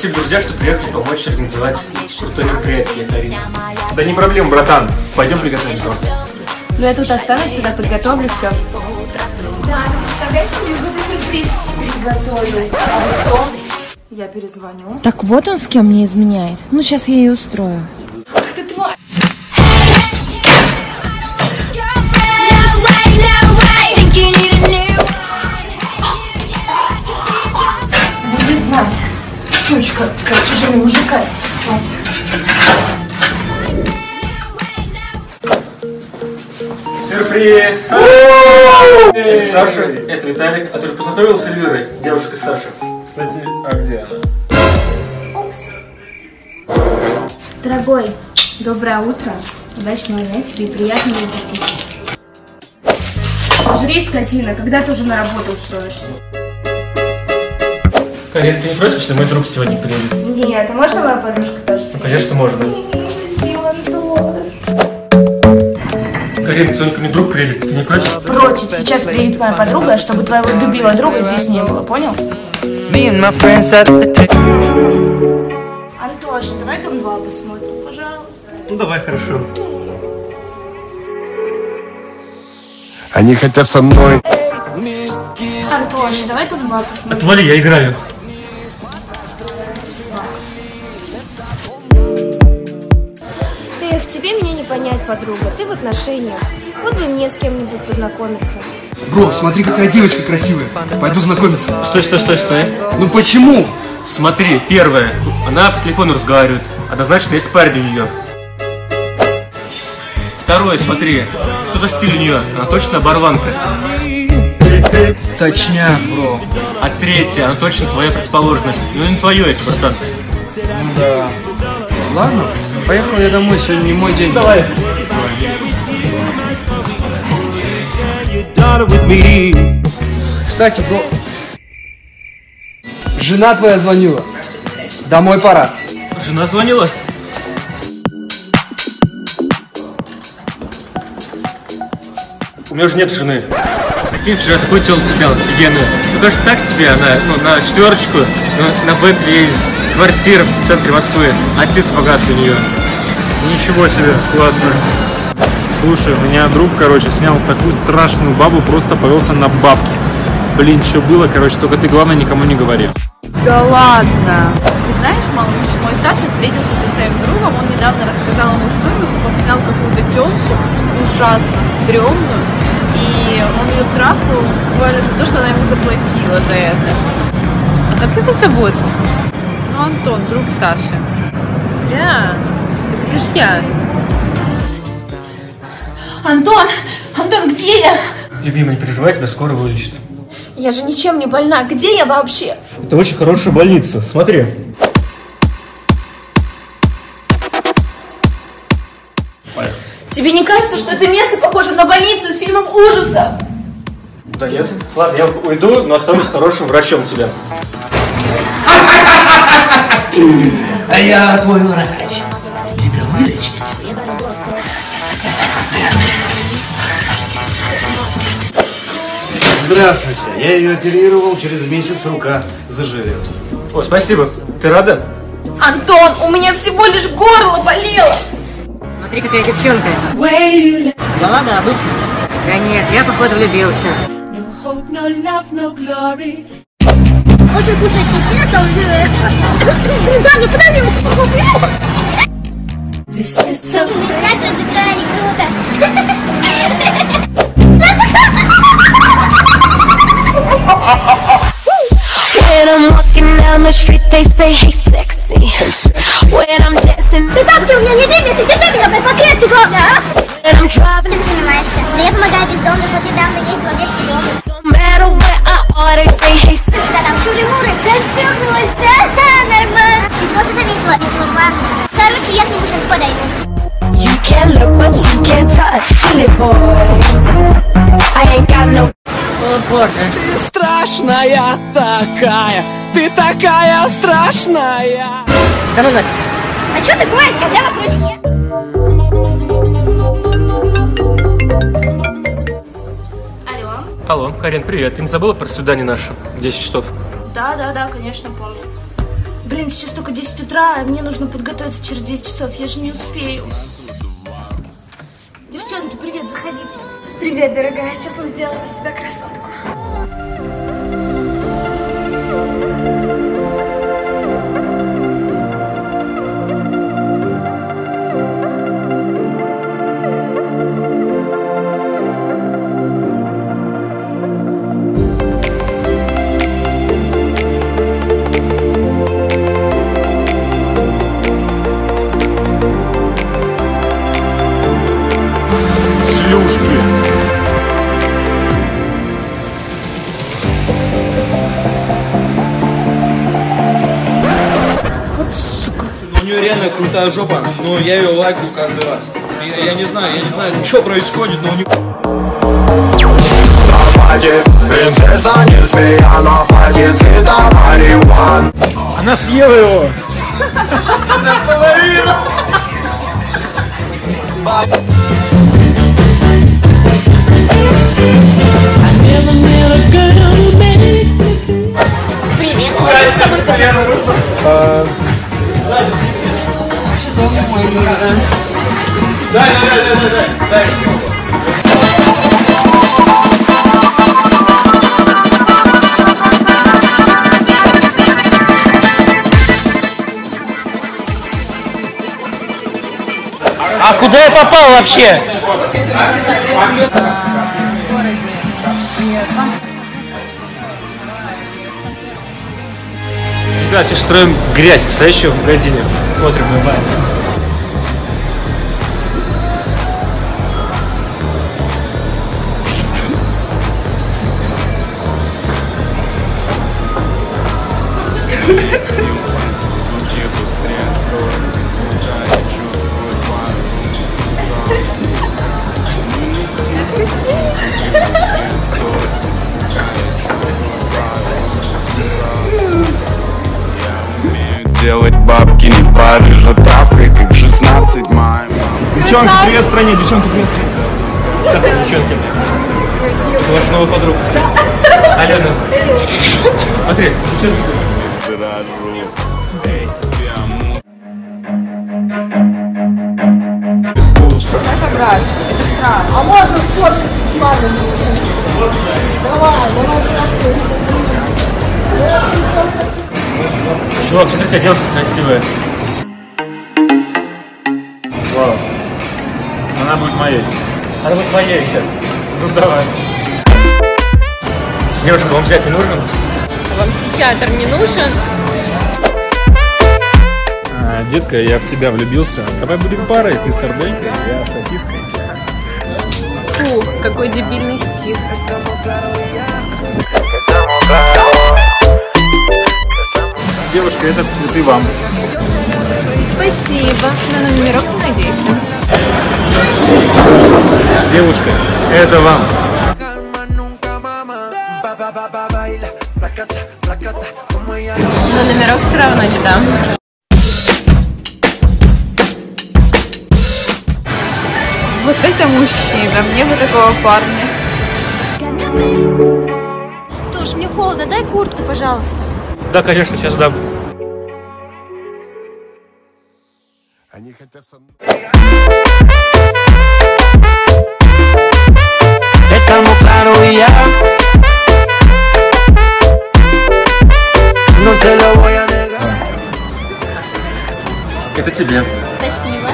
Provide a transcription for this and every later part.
Спасибо, друзья, что приехали помочь организовать крутое мероприятие. Да не проблема, братан. Пойдем приготовим торт. Ну я тут останусь, тогда подготовлю все. Да, представляешь, мне какой-то сюрприз приготовил. А потом я перезвоню. Так вот он с кем мне изменяет. Ну сейчас я ее устрою. Ах ты тварь! Будет мать, сучка, как чужими мужиками спать. Сюрприз! Это Саша, это Виталик, а ты же познакомился с Эльвирой, девушкой Саши. Кстати, а где она? Упс. Дорогой, доброе утро, удачного дня тебе и приятного аппетита. Жри, скотина, когда ты уже на работу устроишься? Карен, ты не против, что мой друг сегодня приедет? Нет, а можно моя подружка тоже? Ну, конечно, можно. Карен, сегодня ко мне друг приедет, ты не против? Против, сейчас приедет моя подруга, чтобы твоего дебила друга здесь не было, понял? Антоша, давай Дом-2 посмотрим, пожалуйста. Ну, давай, хорошо. Они хотят со мной. Антоша, давай тут два посмотрим. Отвали, я играю. Эх, тебе меня не понять, подруга. Ты в отношениях. Вот бы мне с кем-нибудь познакомиться. Бро, смотри, какая девочка красивая. Пойду знакомиться. Стой, стой, стой, стой. Ну почему? Смотри, первое. Она по телефону разговаривает. Однозначно есть парень у нее. Второе, смотри, что за стиль у нее, она точно оборванка. Точняк, бро. А третья, она точно твоя противоположность. Ну не твое это, братан. Ну да. Ладно, поехал я домой, сегодня не мой день. Давай. Кстати, бро, жена твоя звонила. Домой пора. Жена звонила? У меня же нет жены. Ты вчера такую телку снял, офигенную. Ну, конечно, так себе она, ну, на четверочку, на Бентли ездит. Квартира в центре Москвы. Отец богат у нее. Ничего себе, классно. Слушай, у меня друг, короче, снял такую страшную бабу, просто повелся на бабки. Блин, что было, короче, только ты, главное, никому не говори. Да ладно. Ты знаешь, малыш, мой Саша встретился со своим другом, он недавно рассказал ему историю, он снял какую-то тёлку ужасно стрёмную, и он ее трахнул буквально за то, что она ему заплатила за это. А как это заботит? Ну, Антон, друг Саши. Бля, так это ж я. Антон! Антон, где я? Любимый, не переживай, тебя скоро вылечат. Я же ничем не больна. Где я вообще? Это очень хорошая больница. Смотри. Тебе не кажется, что это место похоже на больницу из фильмов ужасов? Да нет. Ладно, я уйду, но останусь хорошим врачом тебя. А я твой врач. Тебя вылечить. Здравствуйте. Я ее оперировал, через месяц рука заживет. О, спасибо. Ты рада? Антон, у меня всего лишь горло болело. Смотри, какая девчонка. Да ладно, обычно. Да нет, я, походу, влюбился. Очень вкусная китина, салфиле. Да, не подай мне его. Мы так разыграли, круто. Ты так-то у меня не дымит, ты держи меня, блядь, покрепче, главное, а? Чем ты занимаешься? Да я помогаю бездомным, вот недавно ездила в детский дом. Ну что там, шуры-муры, расчухнулась, да, нормально. Ты тоже заметила, это было классно. Короче, я к нему сейчас подойду. О, боже. Ты страшная такая, ты такая страшная. Да ну, Настя. А чё ты бывает, когда вас вроде нет? Алло. Алло, Карен, привет. Ты не забыла про свидание наше? 10 часов. Да, конечно, помню. Блин, сейчас только 10 утра, а мне нужно подготовиться через 10 часов, я же не успею. Девчонки, привет, заходите. Привет, дорогая, сейчас мы сделаем из тебя красотку. Крутая жопа, но я ее лайкну каждый раз. Я не знаю, что происходит, но у нее... Она съела его! Привет, Дай. А куда я попал вообще? В городе. Нет. Ребят, сейчас строим грязь, стоящую в магазине. Смотрим на баню. Делать бабки не пары жатавкой, как в 16 мая. Девчонки, привет стране, девчонки, привет стране. Так, девчонки. Ваша новая подруга. Алена. Смотри, это странно. А можно сфоткаться с вами? Давай. Чувак, смотри, какая девушка красивая. Вау. Она будет моей. Она будет моей сейчас. Ну давай. Девушка, вам взять не нужен? Вам психиатр не нужен? Детка, я в тебя влюбился. Давай будем парой, ты сарделькой, я сосиской. Фу, какой дебильный стих. Девушка, это цветы вам. Спасибо. На номерок надейся. Девушка, это вам. На номерок все равно не дам. Вот это мужчина, мне бы такого парня. Тош, мне холодно, дай куртку, пожалуйста. Да, конечно, сейчас дам. Они хотят со мной. Этому кару я. Ну ты ловая нега. Это тебе. Спасибо.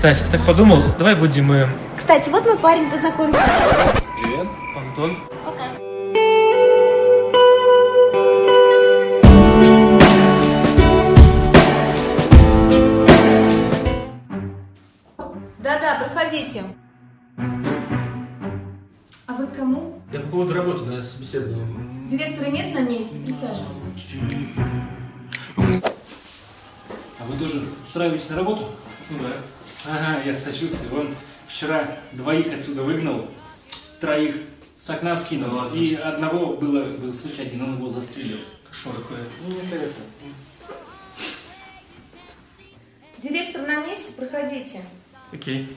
Тась, я так подумал, давай будем мы... Кстати, вот мой парень, познакомься. Привет, Антон. Пока. Да-да, проходите. А вы к кому? Я по поводу работы на собеседование. Директора нет на месте, присаживайтесь. А вы тоже устраиваетесь на работу? Ну да. Ага, я сочувствую. Он вчера двоих отсюда выгнал, троих с окна скинул, ладно. И одного был случай один, он его застрелил. Что такое? Ну, не советую. Директор на месте, проходите. Окей.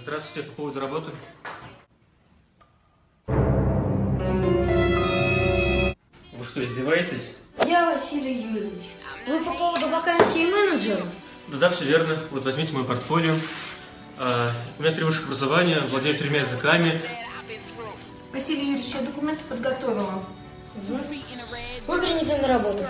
Здравствуйте, по поводу работы. что, издеваетесь? Я Василий Юрьевич. Вы по поводу вакансии менеджера? Да, все верно. Вот возьмите мое портфолио. У меня 3 высших образования, владею 3 языками. Василий Юрьевич, я документы подготовила. Вы приняты на работу.